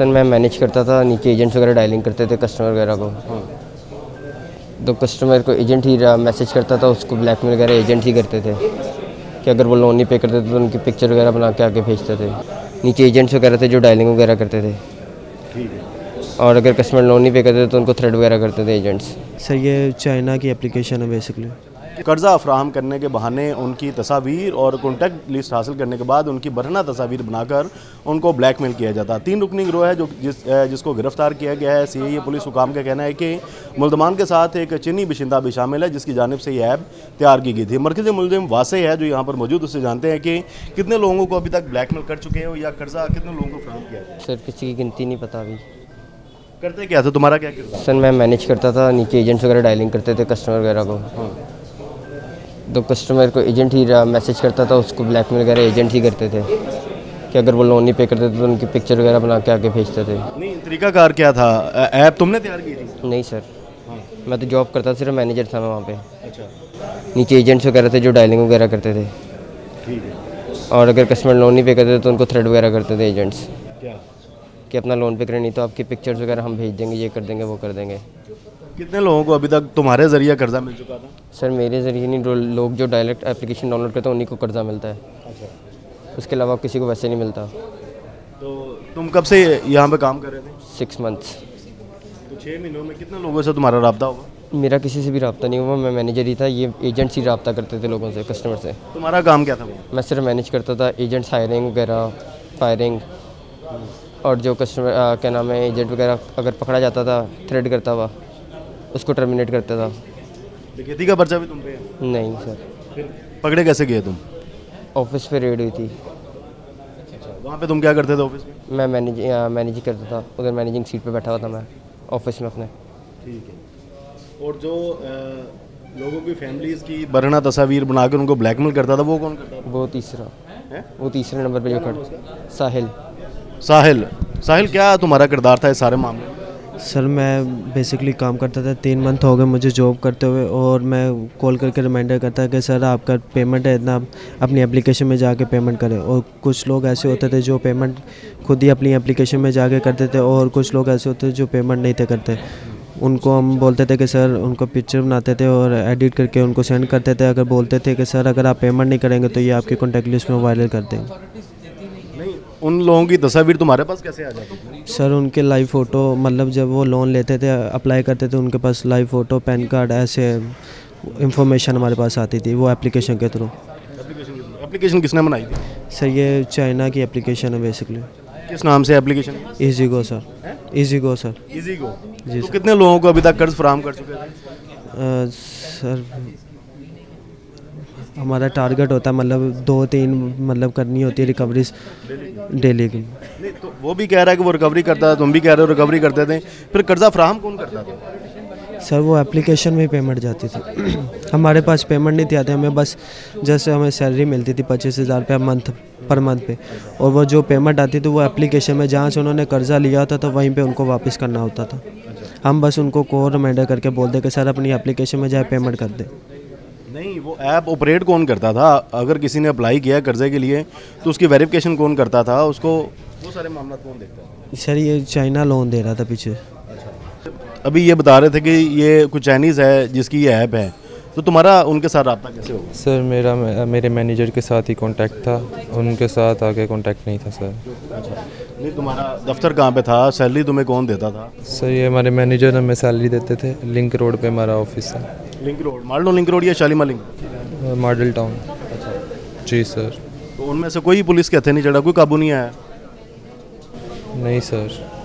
Person मैं manage करता था, नीचे एजेंट्स वगैरह डायलिंग करते थे कस्टमर वगैरह को। तो कस्टमर को एजेंट ही मैसेज करता था, उसको ब्लैकमेल वगैरह एजेंट ही करते थे कि अगर वो लोन नहीं पे करते थे तो उनकी पिक्चर वगैरह बना के आगे भेजते थे। नीचे एजेंट्स वगैरह थे जो डायलिंग वगैरह करते थे, और अगर कस्टमर लोन नहीं पे करते तो उनको थ्रेट वगैरह करते थे एजेंट्स। सर ये चाइना की एप्लीकेशन है बेसिकली। कर्जा फराहम करने के बहाने उनकी तस्वीर और कॉन्टैक्ट लिस्ट हासिल करने के बाद उनकी बरहना तस्वीर बनाकर उनको ब्लैकमेल किया जाता है। 3 रुकनी गिरोह है जो जिसको गिरफ्तार किया गया है। CIA पुलिस हुकाम का कहना है कि मुल्जमान के साथ एक चीनी बिशिंदा भी शामिल है जिसकी जानिब से यह ऐप तैयार की गई थी। मरकज़ी मुलजिम वासे है जो यहाँ पर मौजूद, उससे जानते हैं कि कितने लोगों को अभी तक ब्लैकमेल कर चुके हैं या कर्जा कितने लोगों को फराहम किया है। सर किसी की गिनती नहीं पता। अभी करते क्या था, तुम्हारा क्या किरदार? सर मैं मैनेज करता था, नीचे एजेंट्स वगैरह डायलिंग करते थे कस्टमर वगैरह को। तो कस्टमर को एजेंट ही मैसेज करता था, उसको ब्लैकमेल वगैरह एजेंट ही करते थे कि अगर वो लोन नहीं पे करते थे तो उनकी पिक्चर वगैरह बना के आगे भेजते थे। नहीं, तरीकाकार क्या था? ऐप तुमने तैयार की थी? नहीं सर, मैं तो जॉब करता, सिर्फ मैनेजर था मैं वहाँ पे। अच्छा। नीचे एजेंट्स वगैरह थे जो डायलिंग वगैरह करते थे, और अगर कस्टमर लोन नहीं पे करते थे तो उनको थ्रेट वगैरह करते थे एजेंट्स कि अपना लोन पे करें, नहीं तो आपकी पिक्चर्स वगैरह हम भेज देंगे, ये कर देंगे, वो कर देंगे। कितने लोगों को अभी तक तुम्हारे ज़रिए कर्जा मिल चुका था? सर मेरे ज़रिए नहीं, लोग जो डायरेक्ट एप्लीकेशन डाउनलोड करते हैं उन्हीं को कर्जा मिलता है। अच्छा। उसके अलावा किसी को वैसे नहीं मिलता। तो तुम कब से यहाँ पे काम कर रहे थे? 6 मंथ्स। तो 6 महीनों में कितने लोगों से तुम्हारा रब्ता होगा? मेरा किसी से भी रब्ता नहीं हुआ, मैं मैनेजर ही था। ये एजेंट्स ही रब्ता करते थे लोगों से, कस्टमर से। तुम्हारा काम क्या था? मैं सिर्फ मैनेज करता था, एजेंट्स हायरिंग वगैरह, फायरिंग, और जो कस्टमर क्या नाम है एजेंट वगैरह अगर पकड़ा जाता था थ्रेट करता हुआ उसको टर्मिनेट करता था। डकैती का पर्चा भी तुम पे है? नहीं सर। फिर पकड़े कैसे गए तुम? ऑफिस पे रेड हुई थी। अच्छा, वहाँ पे तुम क्या करते थे ऑफिस में? मैं मैनेजिंग करता था, उधर मैनेजिंग सीट पे बैठा हुआ था मैं ऑफिस में अपने। ठीक है। और जो लोगों की फैमिलीज़ की बरहना तस्वीर बनाकर उनको ब्लैकमेल करता था वो कौन करता था? वो तीसरे नंबर पर जो करता साहिल। क्या तुम्हारा किरदार था इस सारे मामले में? सर मैं बेसिकली काम करता था, 3 मंथ हो गए मुझे जॉब करते हुए, और मैं कॉल करके रिमाइंडर करता कि सर आपका पेमेंट है इतना, अपनी एप्लीकेशन में जाके पेमेंट करें। और कुछ लोग ऐसे होते थे जो पेमेंट खुद ही अपनी एप्लीकेशन में जाके करते थे, और कुछ लोग ऐसे होते थे जो पेमेंट नहीं थे करते। उनको हम बोलते थे कि सर, उनको पिक्चर बनाते थे और एडिट करके उनको सेंड करते थे। अगर बोलते थे कि सर अगर आप पेमेंट नहीं करेंगे तो ये आपकी कॉन्टैक्ट लिस्ट में वायरल कर देंगे। उन लोगों की तस्वीर तुम्हारे पास कैसे आ जाती? सर उनके लाइव फ़ोटो, मतलब जब वो लोन लेते थे, अप्लाई करते थे, उनके पास लाइव फ़ोटो, पैन कार्ड, ऐसे इंफॉर्मेशन हमारे पास आती थी वो एप्लीकेशन के थ्रू। एप्लीकेशन किसने बनाई थी? सर ये चाइना की एप्लीकेशन है बेसिकली। किस नाम से application? EasyGo sir. EasyGo sir. EasyGo ji. तो कितने लोगों को अभी तक कर्ज फराहम कर चुके हैं? सर हमारा टारगेट होता है मतलब 2-3 मतलब करनी होती है रिकवरी डेली की। नहीं तो वो भी कह रहा है कि वो रिकवरी करता था, तुम भी कह रहे हो रिकवरी करते थे, फिर कर्जा फराहम कौन करता था? सर वो एप्लीकेशन में पेमेंट जाती थी, हमारे पास पेमेंट नहीं थी आती, हमें बस जैसे हमें सैलरी मिलती थी 25,000 रुपया पर मंथ पे, और वो जो पेमेंट आती थी वो एप्लीकेशन में जहाँ से उन्होंने कर्जा लिया होता था वहीं पर उनको वापस करना होता था। हम बस उनको कॉल रिमाइंडर करके बोलते कि सर अपनी एप्लीकेशन में जाए पेमेंट कर दे। नहीं, वो ऐप ऑपरेट कौन करता था? अगर किसी ने अप्लाई किया कर्जे के लिए तो उसकी वेरिफिकेशन कौन करता था? उसको वो सारे मामला कौन देखता था? सर ये चाइना लोन दे रहा था पीछे। अच्छा। अभी ये बता रहे थे कि ये कुछ चाइनीज़ है जिसकी ये ऐप है, तो तुम्हारा उनके साथ रब्ता कैसे होगा? सर मेरा मेरे मैनेजर के साथ ही कॉन्टैक्ट था, उनके साथ आगे कॉन्टैक्ट नहीं था सर। अच्छा। नहीं, तुम्हारा दफ्तर कहाँ पे था? सैलरी तुम्हें कौन देता था? सर ये हमारे मैनेजर हमें सैलरी देते थे। लिंक रोड पे हमारा ऑफिस था। लिंक रोड, मार्डो लिंक रोड या शालीमार लिंक? Model town. अच्छा जी सर। तो उनमें से कोई पुलिस के हथे नहीं चढ़ा, कोई काबू नहीं आया? नहीं सर।